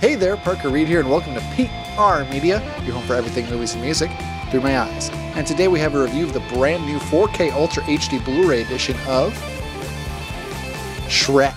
Hey there, Parker Reed here, and welcome to PR Media, your home for everything movies and music through my eyes. And today we have a review of the brand new 4K Ultra HD Blu-ray edition of Shrek.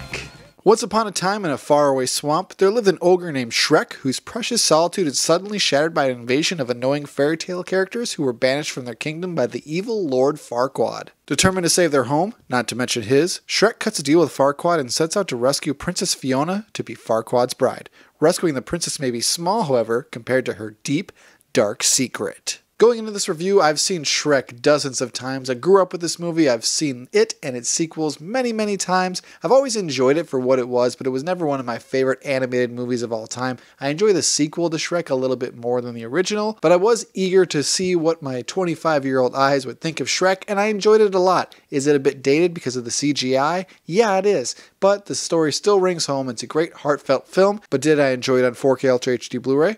Once upon a time in a faraway swamp, there lived an ogre named Shrek, whose precious solitude is suddenly shattered by an invasion of annoying fairy tale characters who were banished from their kingdom by the evil Lord Farquaad. Determined to save their home, not to mention his, Shrek cuts a deal with Farquaad and sets out to rescue Princess Fiona to be Farquaad's bride. Rescuing the princess may be small, however, compared to her deep, dark secret. Going into this review, I've seen Shrek dozens of times. I grew up with this movie. I've seen it and its sequels many, many times. I've always enjoyed it for what it was, but it was never one of my favorite animated movies of all time. I enjoy the sequel to Shrek a little bit more than the original, but I was eager to see what my 25-year-old eyes would think of Shrek, and I enjoyed it a lot. Is it a bit dated because of the CGI? Yeah, it is, but the story still rings home. It's a great heartfelt film, but did I enjoy it on 4K Ultra HD Blu-ray?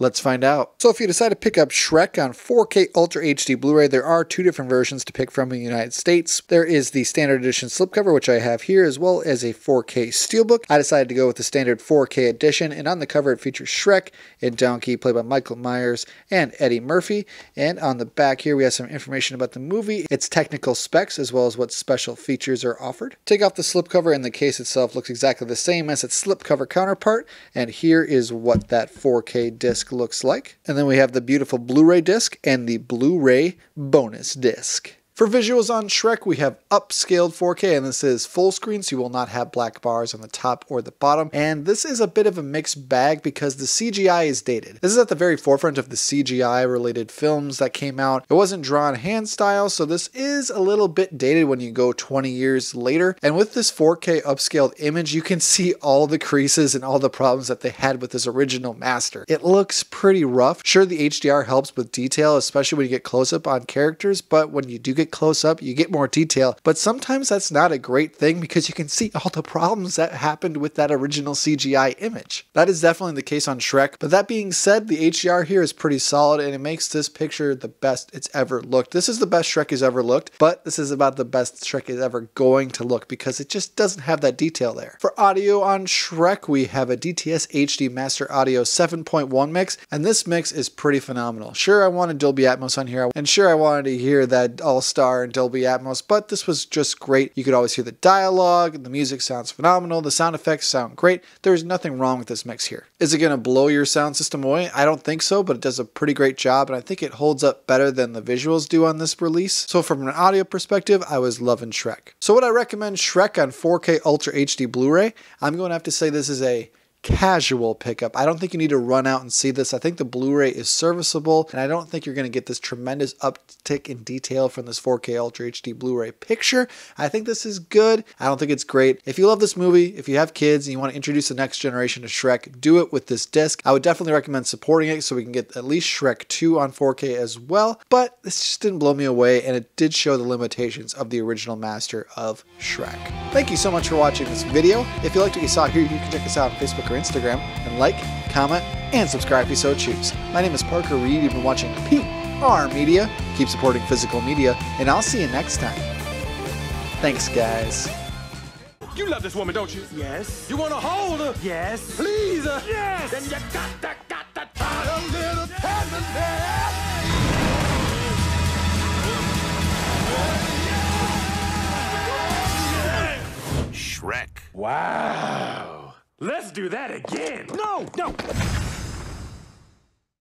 Let's find out. So if you decide to pick up Shrek on 4K Ultra HD Blu-ray, there are two different versions to pick from in the United States. There is the standard edition slipcover, which I have here, as well as a 4K steelbook. I decided to go with the standard 4K edition, and on the cover it features Shrek and Donkey, played by Mike Myers and Eddie Murphy. And on the back here we have some information about the movie, its technical specs, as well as what special features are offered. Take off the slipcover and the case itself looks exactly the same as its slipcover counterpart, and here is what that 4K disc looks like. And then we have the beautiful Blu-ray disc and the Blu-ray bonus disc. For visuals on Shrek, we have upscaled 4K, and this is full screen, so you will not have black bars on the top or the bottom. And this is a bit of a mixed bag because the CGI is dated. This is at the very forefront of the CGI-related films that came out. It wasn't drawn hand style, so this is a little bit dated when you go 20 years later. And with this 4K upscaled image, you can see all the creases and all the problems that they had with this original master. It looks pretty rough. Sure, the HDR helps with detail, especially when you get close-up on characters, but when you do get close up, you get more detail, but sometimes that's not a great thing because you can see all the problems that happened with that original CGI image. That is definitely the case on Shrek, but that being said, the HDR here is pretty solid and it makes this picture the best it's ever looked. This is the best Shrek has ever looked, but this is about the best Shrek is ever going to look because it just doesn't have that detail there. For audio on Shrek, we have a DTS HD Master Audio 7.1 mix, and this mix is pretty phenomenal. Sure, I wanted Dolby Atmos on here, and sure, I wanted to hear that all Star and Dolby Atmos, but this was just great. You could always hear the dialogue, the music sounds phenomenal, the sound effects sound great. There's nothing wrong with this mix here. Is it going to blow your sound system away? I don't think so, but it does a pretty great job, and I think it holds up better than the visuals do on this release. So from an audio perspective, I was loving Shrek. So would I recommend Shrek on 4K Ultra HD Blu-ray? I'm going to have to say this is a casual pickup. I don't think you need to run out and see this. I think the Blu-ray is serviceable, and I don't think you're going to get this tremendous uptick in detail from this 4K Ultra HD Blu-ray picture. I think this is good. I don't think it's great. If you love this movie, if you have kids and you want to introduce the next generation to Shrek, do it with this disc. I would definitely recommend supporting it so we can get at least Shrek 2 on 4K as well, but this just didn't blow me away, and it did show the limitations of the original master of Shrek. Thank you so much for watching this video. If you liked what you saw here, you can check us out on Facebook or Instagram, and like, comment, and subscribe if you so choose. My name is Parker Reed. You've been watching PR Media. Keep supporting physical media, and I'll see you next time. Thanks, guys. You love this woman, don't you? Yes. You want to hold her? Yes. Please her? Yes. Then you got to tie a little tenderness. Shrek. Wow. Let's do that again! No! No!